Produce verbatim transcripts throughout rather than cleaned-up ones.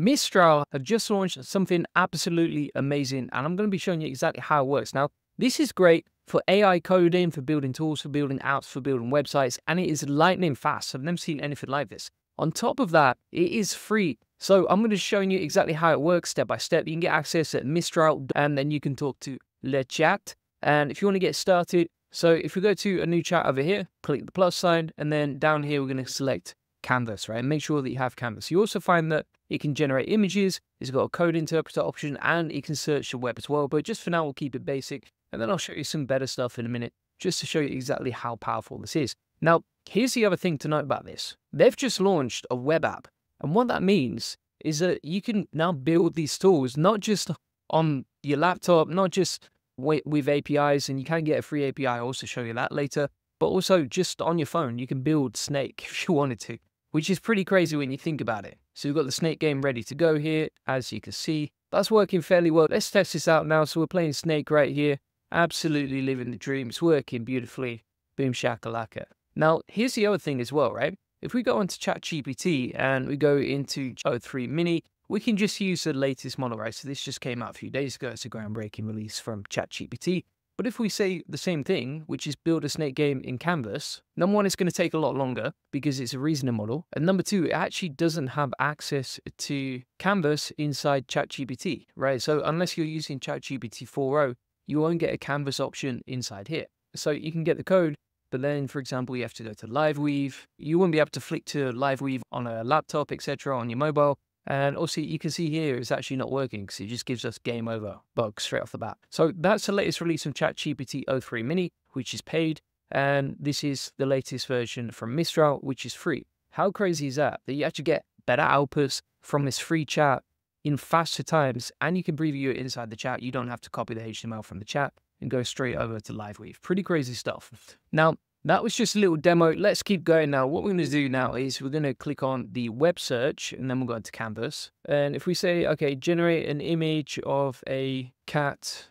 Mistral have just launched something absolutely amazing, and I'm going to be showing you exactly how it works. Now, this is great for A I coding, for building tools, for building apps, for building websites, and it is lightning fast. I've never seen anything like this. On top of that, it is free. So I'm going to show you exactly how it works step by step. You can get access at Mistral, and then you can talk to Le Chat. And if you want to get started, so if we go to a new chat over here, click the plus sign, and then down here, we're going to select Canvas, right? And make sure that you have Canvas. You also find that it can generate images, it's got a code interpreter option, and it can search the web as well. But just for now, we'll keep it basic. And then I'll show you some better stuff in a minute, just to show you exactly how powerful this is. Now, here's the other thing to note about this. They've just launched a web app. And what that means is that you can now build these tools, not just on your laptop, not just with A P Is, and you can get a free A P I, I'll also show you that later, but also just on your phone, you can build Snake if you wanted to, which is pretty crazy when you think about it. So we've got the Snake game ready to go here, as you can see. That's working fairly well. Let's test this out now. So we're playing Snake right here. Absolutely living the dream. It's working beautifully. Boom shakalaka. Now, here's the other thing as well, right? If we go onto ChatGPT and we go into O three Mini, we can just use the latest model, right? So this just came out a few days ago. It's a groundbreaking release from ChatGPT. But if we say the same thing, which is build a Snake game in Canvas, number one, it's going to take a lot longer because it's a reasoning model. And number two, it actually doesn't have access to Canvas inside ChatGPT, right? So unless you're using ChatGPT four o, you won't get a Canvas option inside here. So you can get the code, but then, for example, you have to go to LiveWeave. You won't be able to flick to LiveWeave on a laptop, et cetera, on your mobile. And also, you can see here, it's actually not working because it just gives us game over bugs straight off the bat. So that's the latest release from ChatGPT O three Mini, which is paid. And this is the latest version from Mistral, which is free. How crazy is that? That you actually get better outputs from this free chat in faster times, and you can preview it inside the chat. You don't have to copy the H T M L from the chat and go straight over to LiveWeave. Pretty crazy stuff. Now, that was just a little demo. Let's keep going now. What we're going to do now is we're going to click on the web search, and then we'll go into Canvas. And if we say, okay, generate an image of a cat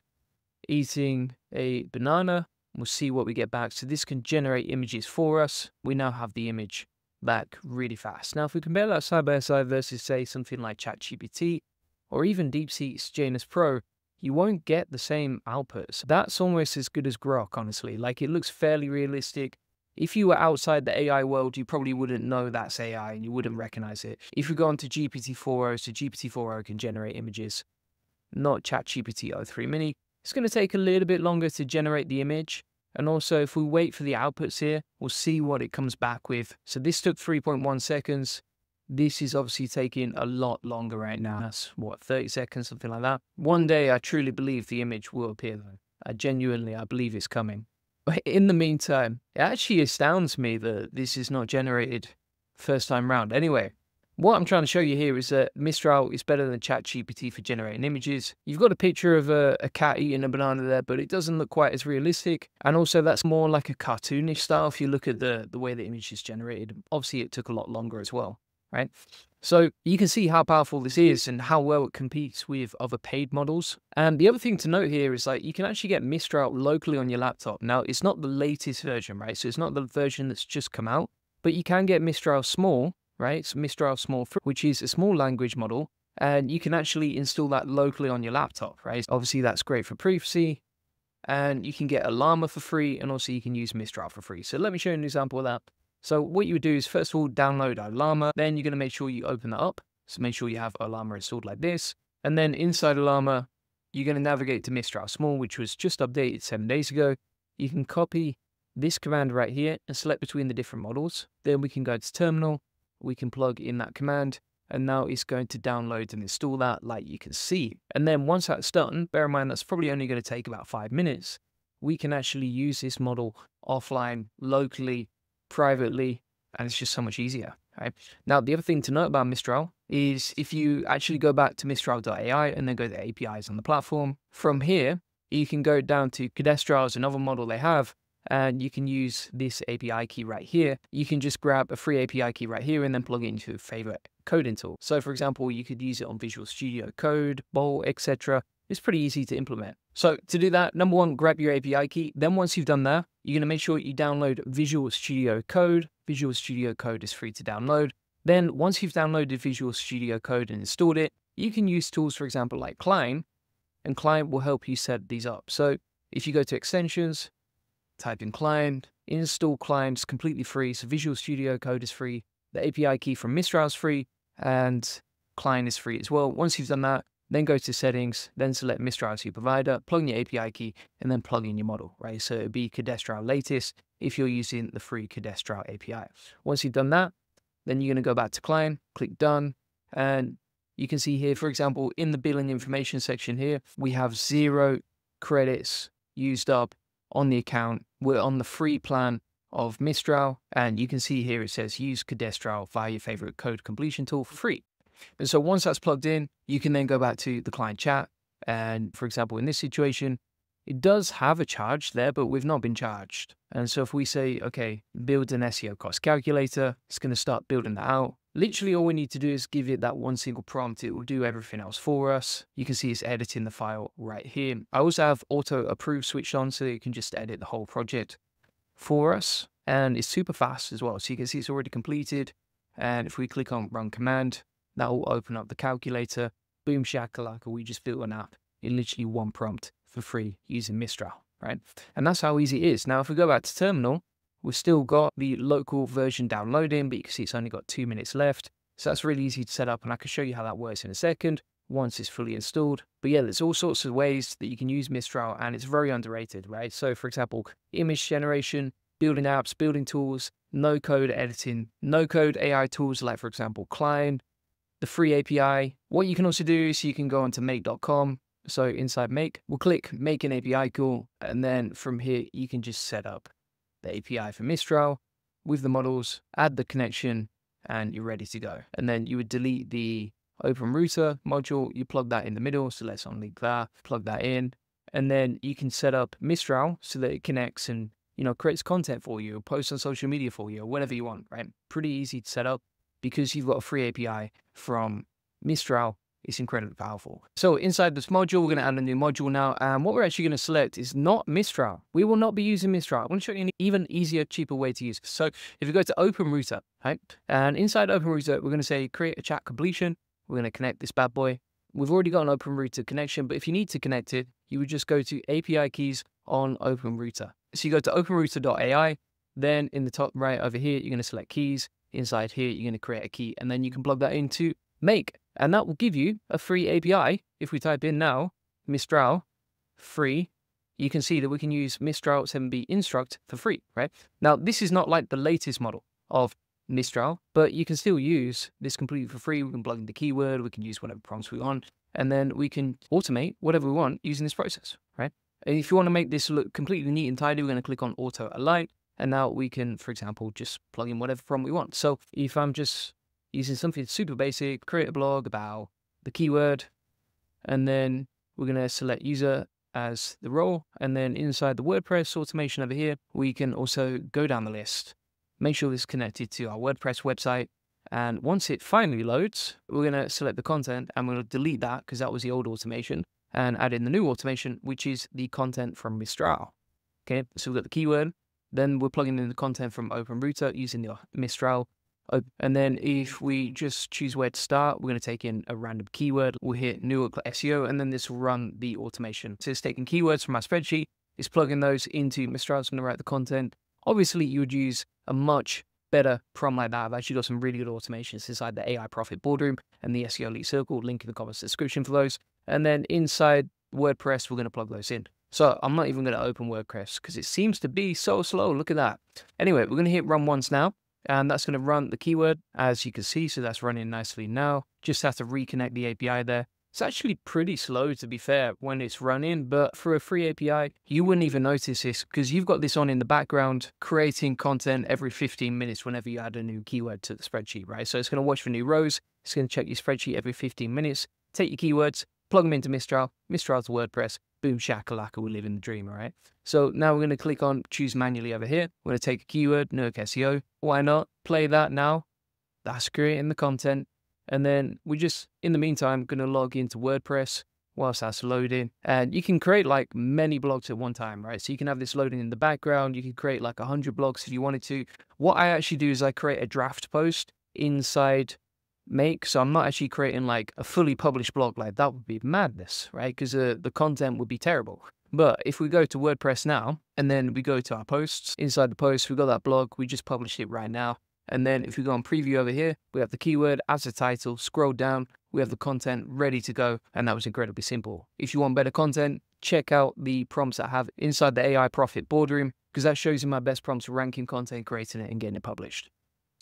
eating a banana, we'll see what we get back. So this can generate images for us. We now have the image back really fast. Now, if we compare that side by side versus, say, something like ChatGPT or even DeepSeek's Janus Pro, you won't get the same outputs. That's almost as good as Grok, honestly. Like, it looks fairly realistic. If you were outside the A I world, you probably wouldn't know that's A I and you wouldn't recognize it. If you go on to G P T four o, so G P T four o can generate images, not ChatGPT O three Mini. It's going to take a little bit longer to generate the image. And also, if we wait for the outputs here, we'll see what it comes back with. So this took three point one seconds. This is obviously taking a lot longer right now. That's what, thirty seconds, something like that. One day, I truly believe the image will appear though. I genuinely, I believe it's coming. But in the meantime, it actually astounds me that this is not generated first time round. Anyway, what I'm trying to show you here is that Mistral is better than ChatGPT for generating images. You've got a picture of a, a cat eating a banana there, but it doesn't look quite as realistic. And also, that's more like a cartoonish style if you look at the, the way the image is generated. Obviously, it took a lot longer as well. Right? So you can see how powerful this is and how well it competes with other paid models. And the other thing to note here is, like, you can actually get Mistral locally on your laptop. Now, it's not the latest version, right? So it's not the version that's just come out, but you can get Mistral Small, right? It's Mistral Small, which is a small language model, and you can actually install that locally on your laptop, right? Obviously, that's great for privacy, and you can get Ollama for free, and also you can use Mistral for free. So let me show you an example of that. So what you would do is, first of all, download Ollama. Then you're going to make sure you open that up. So make sure you have Ollama installed like this. And then inside Ollama, you're going to navigate to Mistral Small, which was just updated seven days ago. You can copy this command right here and select between the different models. Then we can go to Terminal. We can plug in that command. And now it's going to download and install that, like you can see. And then once that's done, bear in mind that's probably only going to take about five minutes. We can actually use this model offline, locally, privately, and it's just so much easier, right? Now, the other thing to note about Mistral is if you actually go back to Mistral dot A I and then go to A P Is on the platform, from here, you can go down to Codestral as another model they have, and you can use this A P I key right here. You can just grab a free A P I key right here and then plug it into your favorite coding tool. So for example, you could use it on Visual Studio Code, Bolt, et cetera. It's pretty easy to implement. So to do that, number one, grab your A P I key. Then once you've done that, you're going to make sure you download Visual Studio Code. Visual Studio Code is free to download. Then once you've downloaded Visual Studio Code and installed it, you can use tools, for example, like Cline, and Cline will help you set these up. So if you go to extensions, type in Cline, install Cline, it's completely free. So Visual Studio Code is free. The A P I key from Mistral is free, and Cline is free as well. Once you've done that, then go to settings, then select Mistral as your provider, plug in your A P I key, and then plug in your model, right? So it'd be Codestral latest if you're using the free Codestral A P I. Once you've done that, then you're gonna go back to Cline, click done, and you can see here, for example, in the billing information section here, we have zero credits used up on the account. We're on the free plan of Mistral, and you can see here it says use Codestral via your favorite code completion tool for free. And so once that's plugged in, you can then go back to the client chat. And for example, in this situation, it does have a charge there, but we've not been charged. And so if we say, okay, build an S E O cost calculator, it's going to start building that out. Literally all we need to do is give it that one single prompt. It will do everything else for us. You can see it's editing the file right here. I also have auto approve switched on, so you can just edit the whole project for us. And it's super fast as well. So you can see it's already completed. And if we click on run command, that will open up the calculator. Boom shakalaka, we just built an app in literally one prompt for free using Mistral, right? And that's how easy it is. Now, if we go back to terminal, we've still got the local version downloading, but you can see it's only got two minutes left. So that's really easy to set up, and I can show you how that works in a second once it's fully installed. But yeah, there's all sorts of ways that you can use Mistral, and it's very underrated, right? So for example, image generation, building apps, building tools, no code editing, no code A I tools like, for example, Cline, the free A P I. What you can also do is you can go onto make dot com. So inside make, we'll click make an A P I call. And then from here, you can just set up the A P I for Mistral with the models, add the connection, and you're ready to go. And then you would delete the OpenRouter module. You plug that in the middle. So let's unlink that, plug that in. And then you can set up Mistral so that it connects and, you know, creates content for you, posts on social media for you, or whatever you want, right? Pretty easy to set up, because you've got a free A P I from Mistral. It's incredibly powerful. So inside this module, we're gonna add a new module now. And what we're actually gonna select is not Mistral. We will not be using Mistral. I wanna show you an even easier, cheaper way to use it. So if we go to OpenRouter, right? And inside OpenRouter, we're gonna say create a chat completion. We're gonna connect this bad boy. We've already got an OpenRouter connection, but if you need to connect it, you would just go to A P I keys on OpenRouter. So you go to openrouter dot A I, then in the top right over here, you're gonna select keys. Inside here, you're going to create a key, and then you can plug that into make, and that will give you a free A P I. If we type in now, Mistral free, you can see that we can use Mistral seven B instruct for free, right? Now, this is not like the latest model of Mistral, but you can still use this completely for free. We can plug in the keyword, we can use whatever prompts we want, and then we can automate whatever we want using this process, right? And if you want to make this look completely neat and tidy, we're going to click on auto align. And now we can, for example, just plug in whatever prompt we want. So if I'm just using something super basic, create a blog about the keyword, and then we're going to select user as the role. And then inside the WordPress automation over here, we can also go down the list, make sure it's connected to our WordPress website. And once it finally loads, we're going to select the content, and we'll delete that because that was the old automation, and add in the new automation, which is the content from Mistral. Okay, so we've got the keyword. Then we're plugging in the content from OpenRouter using the Mistral. And then if we just choose where to start, we're going to take in a random keyword. We'll hit new S E O, and then this will run the automation. So it's taking keywords from our spreadsheet. It's plugging those into Mistral. It's going to write the content. Obviously, you would use a much better prompt like that. I've actually got some really good automations inside the A I Profit Boardroom and the S E O Lead Circle. Link in the comments description for those. And then inside WordPress, we're going to plug those in. So I'm not even going to open WordPress because it seems to be so slow. Look at that. Anyway, we're going to hit run once now, and that's going to run the keyword, as you can see. So that's running nicely now. Just have to reconnect the A P I there. It's actually pretty slow, to be fair, when it's running, but for a free A P I, you wouldn't even notice this because you've got this on in the background, creating content every fifteen minutes whenever you add a new keyword to the spreadsheet, right? So it's going to watch for new rows. It's going to check your spreadsheet every fifteen minutes, take your keywords, plug them into Mistral, Mistral to WordPress, boom shakalaka, we live in the dream, all right? So now we're going to click on choose manually over here. We're going to take a keyword, N E R C S E O. Why not? Play that now. That's creating the content. And then we just, in the meantime, going to log into WordPress whilst that's loading. And you can create like many blogs at one time, right? So you can have this loading in the background. You can create like one hundred blogs if you wanted to. What I actually do is I create a draft post inside make. So I'm not actually creating like a fully published blog. Like that would be madness, right? Because uh, the content would be terrible. But if we go to WordPress now, and then we go to our posts, inside the posts, we've got that blog, we just published it right now. And then if we go on preview over here, we have the keyword as a title, scroll down, we have the content ready to go. And that was incredibly simple. If you want better content, check out the prompts I have inside the A I Profit Boardroom, because that shows you my best prompts for ranking content, creating it and getting it published.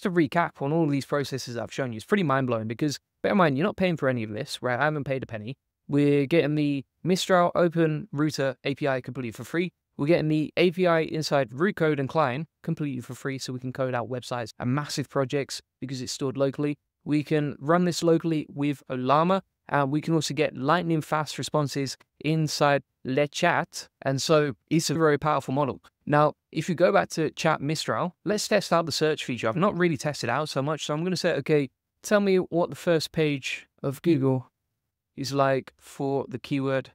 To recap on all of these processes I've shown you, it's pretty mind-blowing because, bear in mind, you're not paying for any of this, right? I haven't paid a penny. We're getting the Mistral OpenRouter A P I completely for free. We're getting the A P I inside root code and Cline completely for free, so we can code out websites and massive projects because it's stored locally. We can run this locally with Ollama, and we can also get lightning fast responses inside Le Chat, and so it's a very powerful model. Now, if you go back to Chat Mistral, let's test out the search feature. I've not really tested out so much, so I'm going to say, okay, tell me what the first page of Google is like for the keyword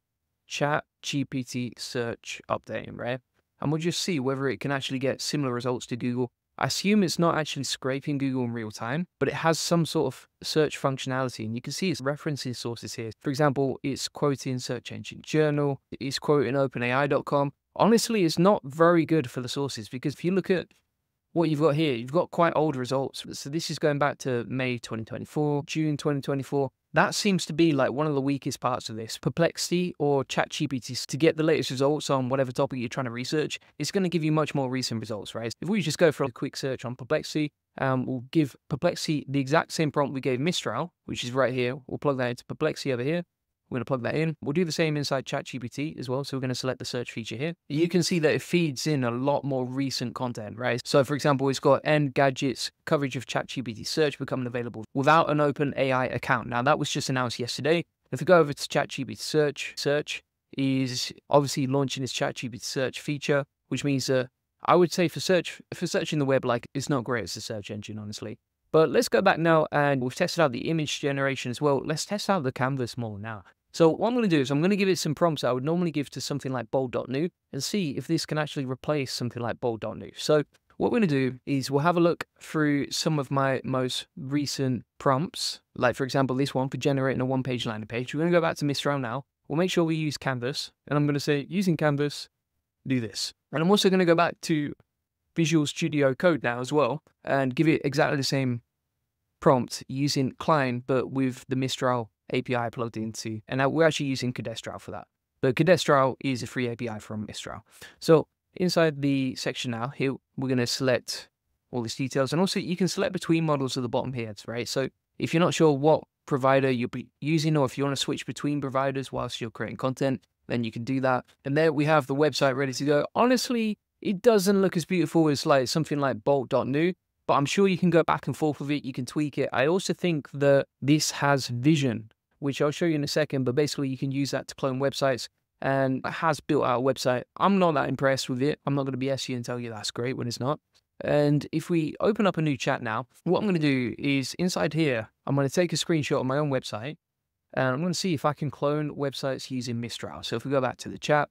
Chat G P T search updating, right? And we'll just see whether it can actually get similar results to Google. I assume it's not actually scraping Google in real time, but it has some sort of search functionality. And you can see it's referencing sources here. For example, it's quoting Search Engine Journal. It's quoting open A I dot com. Honestly, it's not very good for the sources, because if you look at what you've got here, you've got quite old results. So this is going back to May twenty twenty-four, June twenty twenty-four. That seems to be like one of the weakest parts of this. Perplexity or ChatGPT, to get the latest results on whatever topic you're trying to research, it's going to give you much more recent results, right? If we just go for a quick search on Perplexity, um, we'll give Perplexity the exact same prompt we gave Mistral, which is right here. We'll plug that into Perplexity over here. We're going to plug that in. We'll do the same inside ChatGPT as well. So we're going to select the search feature here. You can see that it feeds in a lot more recent content, right? So for example, it's got end gadgets coverage of ChatGPT search becoming available without an open A I account. Now that was just announced yesterday. If we go over to ChatGPT search, search is obviously launching its ChatGPT search feature, which means that uh, I would say for search, for searching the web, like it's not great as a search engine, honestly. But let's go back now, and we've tested out the image generation as well. Let's test out the canvas more now. So what I'm going to do is I'm going to give it some prompts I would normally give to something like bold dot new and see if this can actually replace something like bold dot new. So what we're going to do is we'll have a look through some of my most recent prompts, like for example, this one for generating a one-page landing page. We're going to go back to Mistral now. We'll make sure we use Canvas, and I'm going to say, using Canvas, do this. And I'm also going to go back to Visual Studio Code now as well and give it exactly the same prompt using Cline, but with the Mistral A P I plugged into, and we're actually using Codestral for that. But Codestral is a free A P I from Mistral. So inside the section now, here we're going to select all these details, and also you can select between models at the bottom here, right? So if you're not sure what provider you'll be using, or if you want to switch between providers whilst you're creating content, then you can do that. And there we have the website ready to go. Honestly, it doesn't look as beautiful as like something like bolt dot new. But I'm sure you can go back and forth with it. You can tweak it. I also think that this has vision, which I'll show you in a second. But basically, you can use that to clone websites, and it has built out a website. I'm not that impressed with it. I'm not going to B S you and tell you that's great when it's not. And if we open up a new chat now, what I'm going to do is inside here, I'm going to take a screenshot of my own website, and I'm going to see if I can clone websites using Mistral. So if we go back to the chat,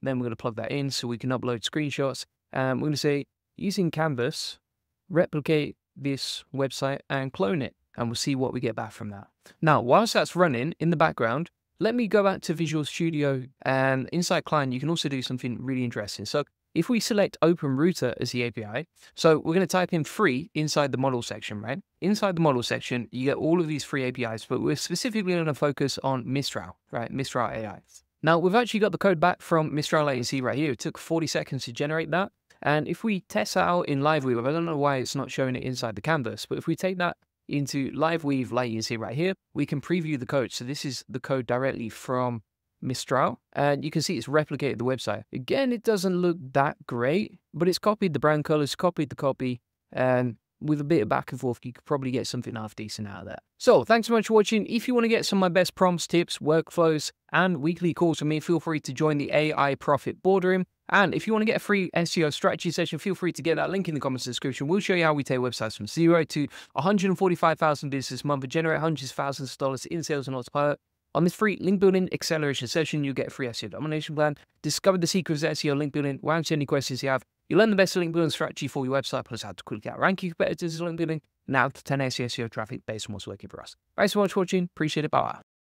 then we're going to plug that in so we can upload screenshots. And we're going to say, using Canvas, replicate this website and clone it, and we'll see what we get back from that. Now, whilst that's running in the background, let me go back to Visual Studio, and inside Cline, you can also do something really interesting. So if we select OpenRouter as the A P I, so we're going to type in free inside the model section, right? Inside the model section, you get all of these free A P Is, but we're specifically going to focus on Mistral, right? Mistral A I. Now, we've actually got the code back from Mistral A I right here. It took forty seconds to generate that. And if we test that out in LiveWeave, I don't know why it's not showing it inside the canvas, but if we take that into LiveWeave, like you see right here, we can preview the code. So this is the code directly from Mistral, and you can see it's replicated the website. Again, it doesn't look that great, but it's copied the brand colors, copied the copy, and with a bit of back and forth, you could probably get something half decent out of that. So thanks so much for watching. If you want to get some of my best prompts, tips, workflows, and weekly calls from me, feel free to join the A I Profit Boardroom. And if you want to get a free S E O strategy session, feel free to get that link in the comments description. We'll show you how we take websites from zero to one hundred forty-five thousand visitors this month and generate hundreds of thousands of dollars in sales and autopilot. On this free link building acceleration session, you'll get a free S E O domination plan, discover the secrets of S E O link building, answer any questions you have. You'll learn the best link building strategy for your website, plus how to quickly outrank your competitors in link building, and out of ten S E O traffic based on what's working for us. Thanks so much for watching. Appreciate it. Bye.